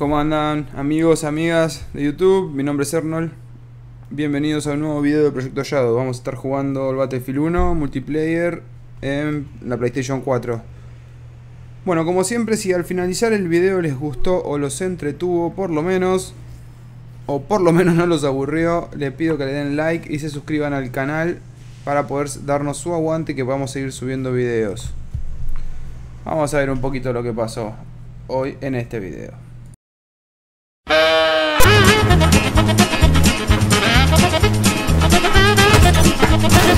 ¿Cómo andan amigos, amigas de YouTube? Mi nombre es Ernol. Bienvenidos a un nuevo video de Proyecto Shadow. Vamos a estar jugando el Battlefield 1 multiplayer en la PlayStation 4. Bueno, como siempre, si al finalizar el video les gustó o los entretuvo, por lo menos, o por lo menos no los aburrió, les pido que le den like y se suscriban al canal para poder darnos su aguante y que podamos seguir subiendo videos. Vamos a ver un poquito lo que pasó hoy en este video.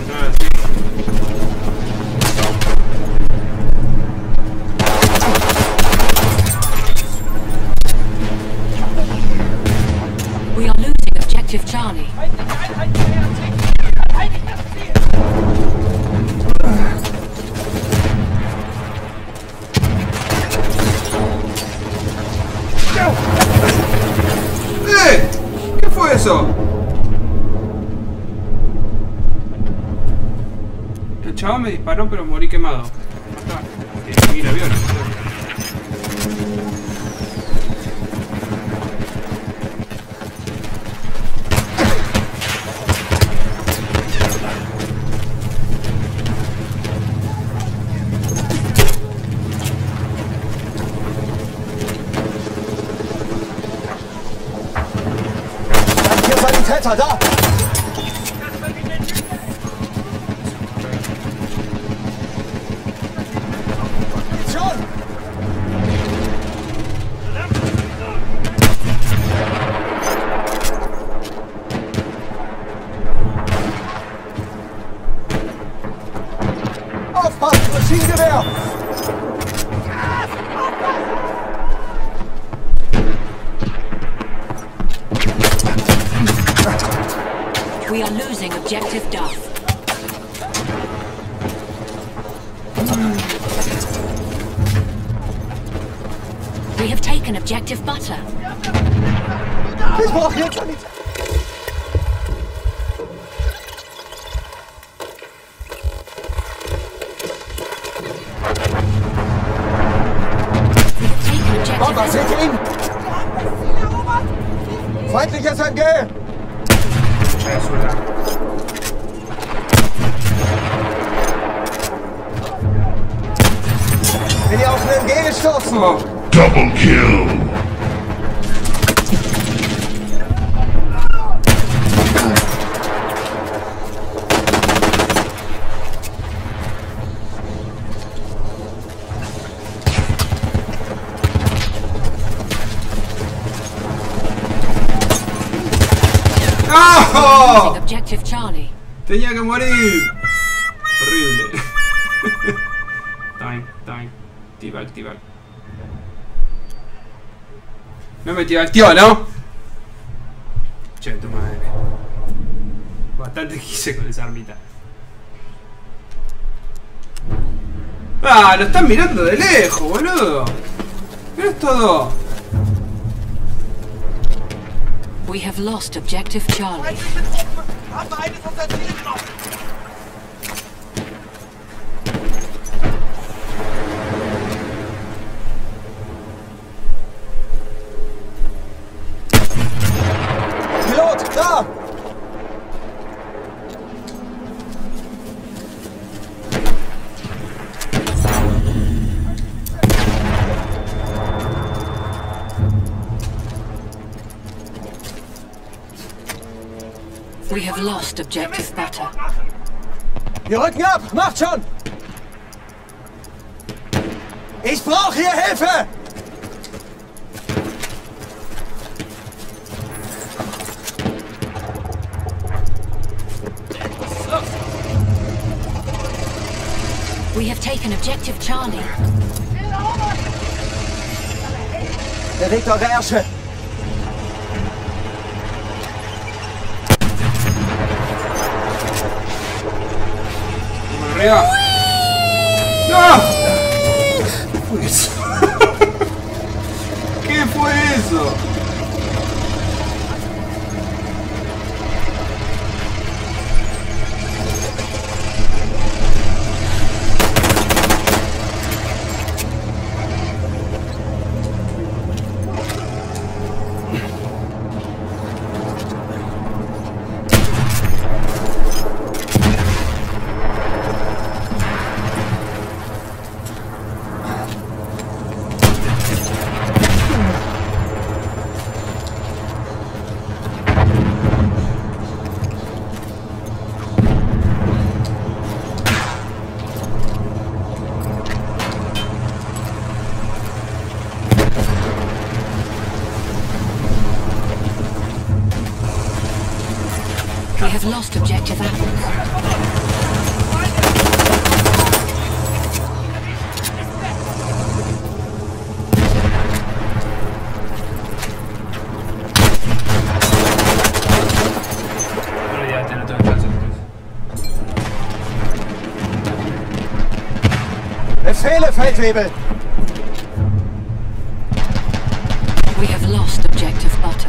We are losing Objective Charlie. ¿Qué fue eso? El chavo me disparó, pero morí quemado. Mira, avión. ¡Tada! ¡Aufpassen, Maschinengewehr! We are losing Objective Duff. We have taken Objective Butter. We have taken Objective. Bin ja auf einen MG gestoßen. Double Kill. ¡Oh! Tenía que morir. Horrible. Time. Activar. No me activó, ¿no? Che, tu madre. Bastante quise con esa armita. Ah, lo están mirando de lejos, boludo. Pero es todo. We have lost Objective Charlie. We have lost Objective Butter. Wir rücken ab! Macht schon! Ich brauche hier Hilfe! We have taken Objective Charlie. Bewegt eure Ärsche! Ja! Ja! Que foi isso? Que foi isso? I've lost objective apples. Befehle, Feldwebel! We have lost objective butter.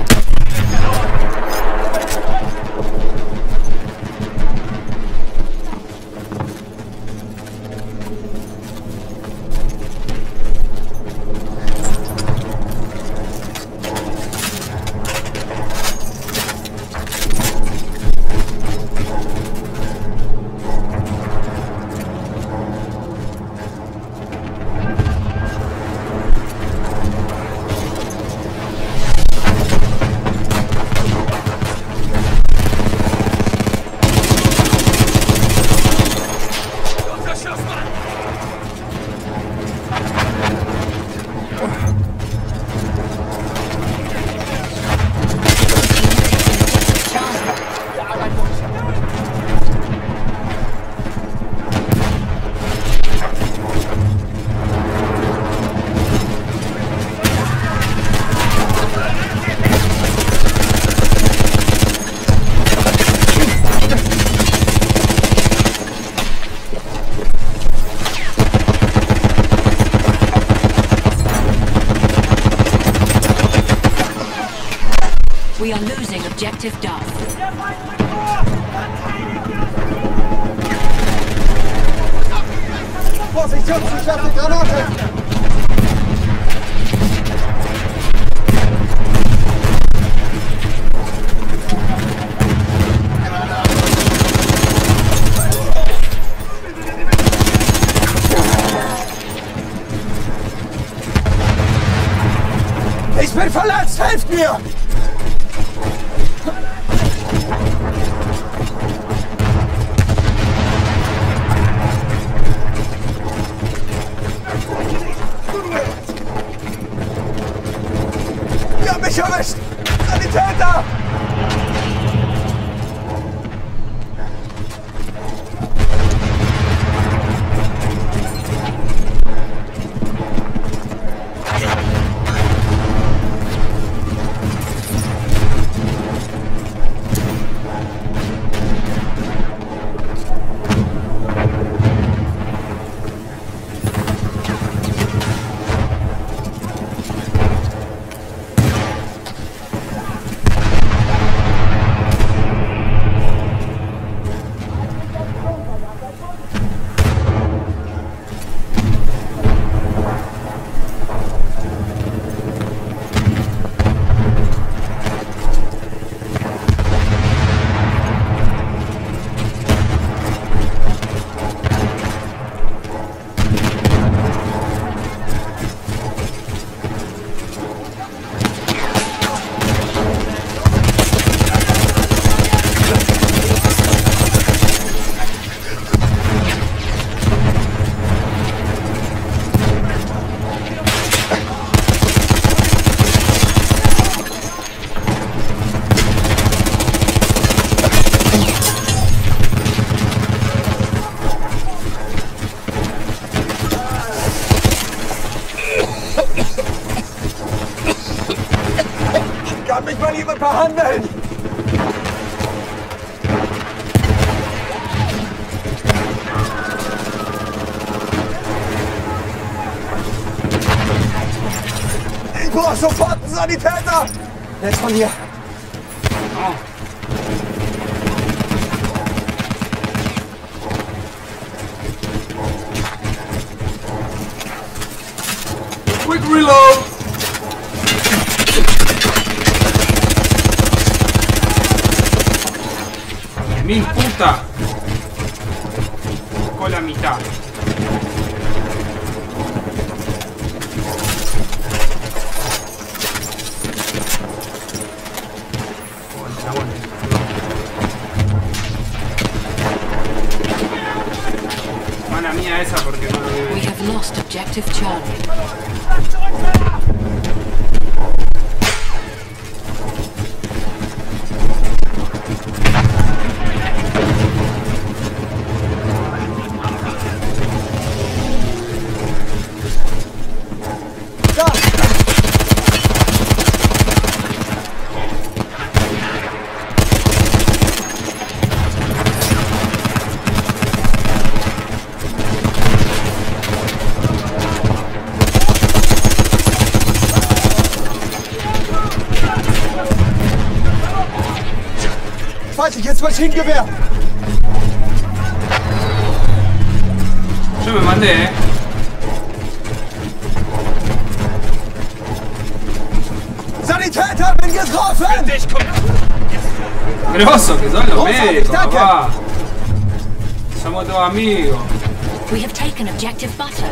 We are losing objective Duff. Vorsicht, Jungs, ich hab die Granate! Ich bin verletzt, helft mir! jemand behandeln! Ich brauche sofort einen Sanitäter! Der ist von hier! Quick reload! ¡Mi puta! Con la mitad. Mala mía esa porque no lo veo. We have lost objective Charlie. Jetzt Maschinengewehr! Yo me maté, eh. Sanitäter, bin getroffen! Grosso, que son los médicos, papá. Somos todos amigos. We have taken objective butter.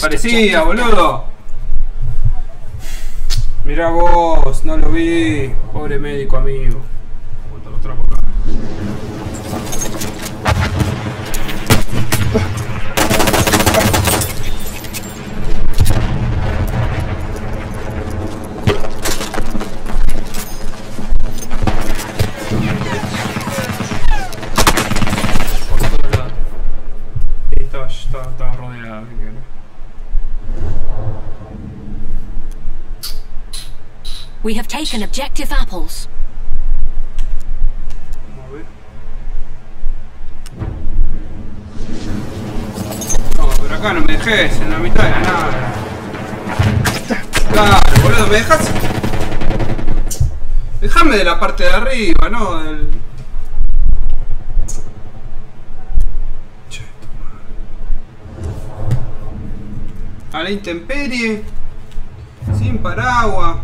Parecía, boludo. Mirá vos, no lo vi. Pobre médico amigo. We have taken objective apples. No, pero acá no me dejes en la mitad de la nada. Claro, boludo, ¿me dejas? Dejame de la parte de arriba, ¿no? Del... Che. A la intemperie. Sin paraguas.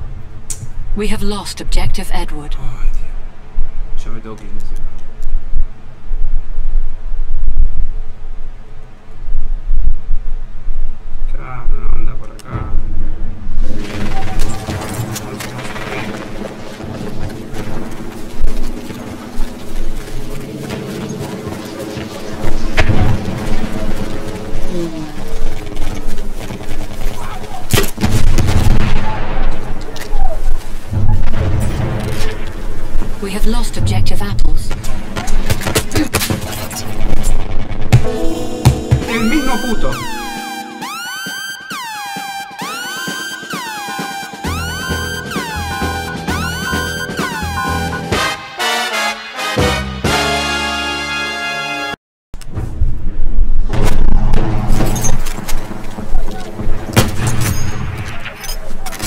We have lost objective Edward. Ay, Dios. Yo me tengo que ir. Claro, no anda por acá. We have lost objective apples. El mismo puto.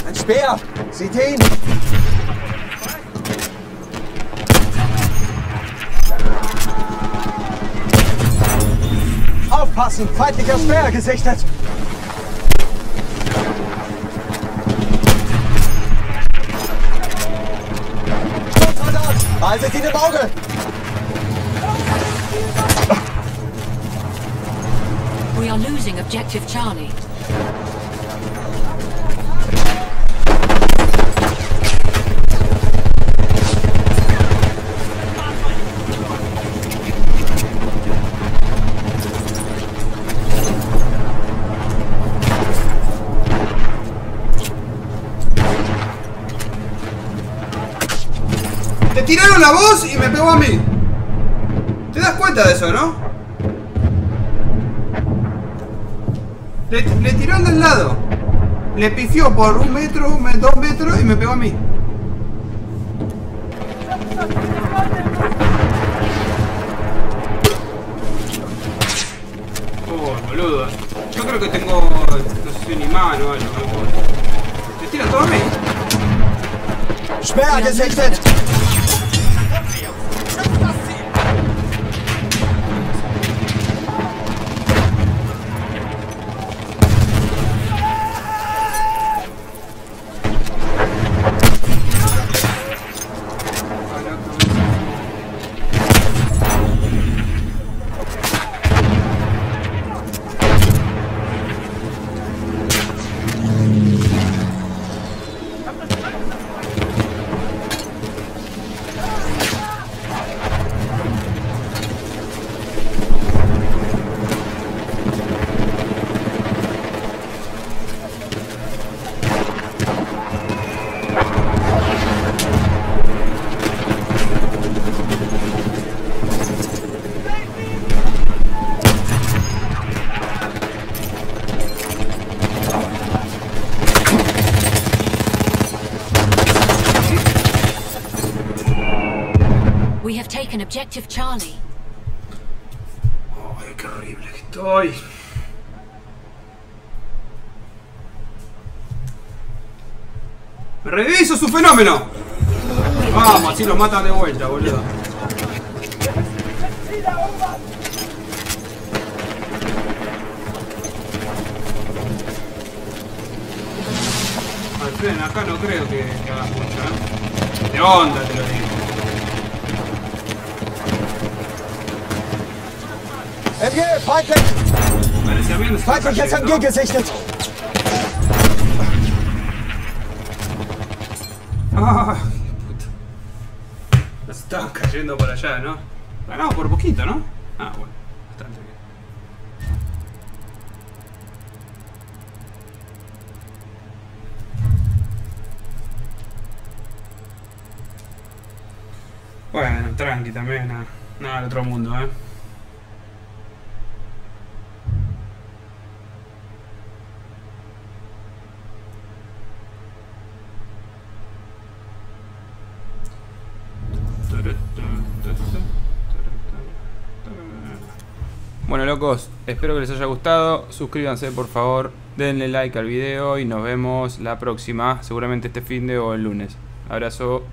Ein Speer! Seht ihr ihn? Straßen feindlicher Sperre gesichtet. Haltet ihn im Auge! We are losing objective Charlie. ¡Te tiraron la voz y me pegó a mí! ¿Te das cuenta de eso, no? Le tiraron del lado. Le pifió por 1 metro, 2 metros y me pegó a mí. Oh, boludo. Yo creo que tengo... no sé, un imán o algo. ¿Te tiran todo a mí? ¡Sperr, gesichtet! An objective Charlie. Ay, qué horrible que estoy. ¡Me reviso su fenómeno! Vamos, así los matan de vuelta, boludo. Al fin, acá no creo que hagas mucho, ¿eh? De onda te lo digo. MG, feindlich! Feindliches MG gesichtet! Ah, puta. Nos estamos cayendo por allá, ¿no? Ganamos por poquito, ¿no? Ah, bueno. Bastante bien. Bueno, tranqui también, nada del otro mundo, ¿eh? Bueno, locos, espero que les haya gustado. Suscríbanse, por favor. Denle like al video y nos vemos la próxima. Seguramente este fin de o el lunes. Abrazo.